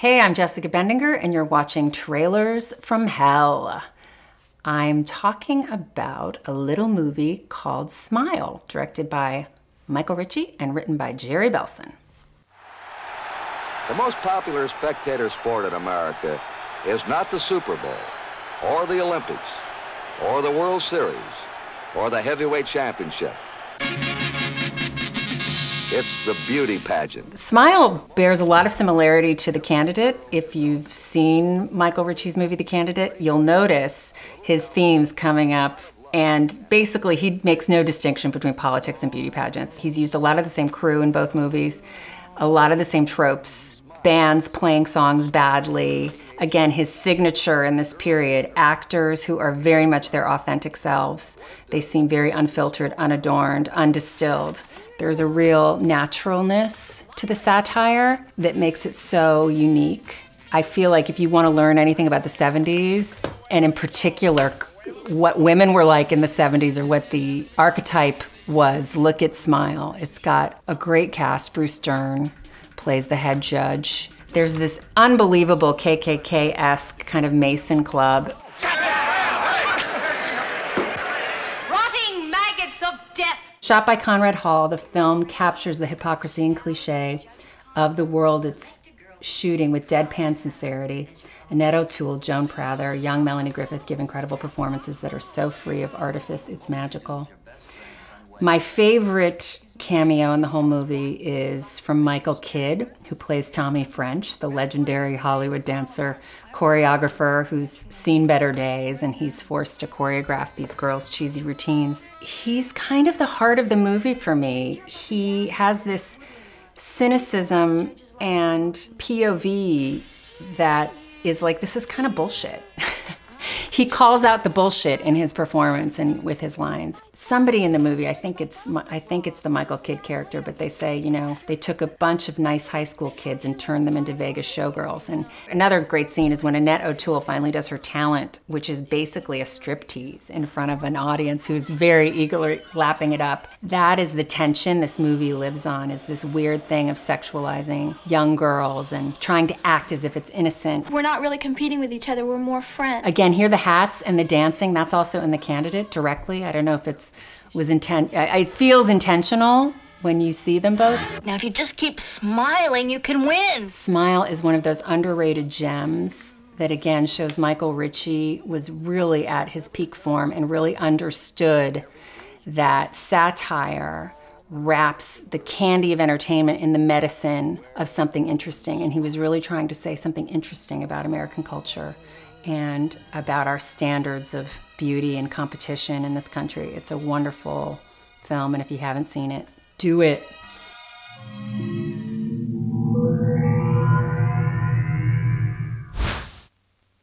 Hey, I'm Jessica Bendinger and you're watching Trailers from Hell. I'm talking about a little movie called Smile, directed by Michael Ritchie and written by Jerry Belson. The most popular spectator sport in America is not the Super Bowl, or the Olympics, or the World Series, or the heavyweight championship. It's the beauty pageant. Smile bears a lot of similarity to The Candidate. If you've seen Michael Ritchie's movie, The Candidate, you'll notice his themes coming up. And basically, he makes no distinction between politics and beauty pageants. He's used a lot of the same crew in both movies, a lot of the same tropes, bands playing songs badly. Again, his signature in this period, actors who are very much their authentic selves. They seem very unfiltered, unadorned, undistilled. There's a real naturalness to the satire that makes it so unique. I feel like if you want to learn anything about the 70s, and in particular, what women were like in the 70s or what the archetype was, look at Smile. It's got a great cast. Bruce Dern plays the head judge. There's this unbelievable KKK-esque kind of Mason Club. Rotting maggots of death. Shot by Conrad Hall, the film captures the hypocrisy and cliche of the world it's shooting with deadpan sincerity. Annette O'Toole, Joan Prather, young Melanie Griffith give incredible performances that are so free of artifice, it's magical. My favorite cameo in the whole movie is from Michael Kidd, who plays Tommy French, the legendary Hollywood dancer, choreographer who's seen better days, and he's forced to choreograph these girls' cheesy routines. He's kind of the heart of the movie for me. He has this cynicism and POV that is like, this is kind of bullshit. He calls out the bullshit in his performance and with his lines. Somebody in the movie, I think it's the Michael Kidd character, but they say, you know, they took a bunch of nice high school kids and turned them into Vegas showgirls. And another great scene is when Annette O'Toole finally does her talent, which is basically a striptease in front of an audience who's very eagerly lapping it up. That is the tension this movie lives on, is this weird thing of sexualizing young girls and trying to act as if it's innocent. We're not really competing with each other, we're more friends. Again, here the hats and the dancing, that's also in The Candidate directly. I don't know if it feels intentional when you see them both. Now if you just keep smiling, you can win. Smile is one of those underrated gems that again shows Michael Ritchie was really at his peak form and really understood that satire wraps the candy of entertainment in the medicine of something interesting. And he was really trying to say something interesting about American culture and about our standards of beauty and competition in this country. It's a wonderful film, and if you haven't seen it, do it.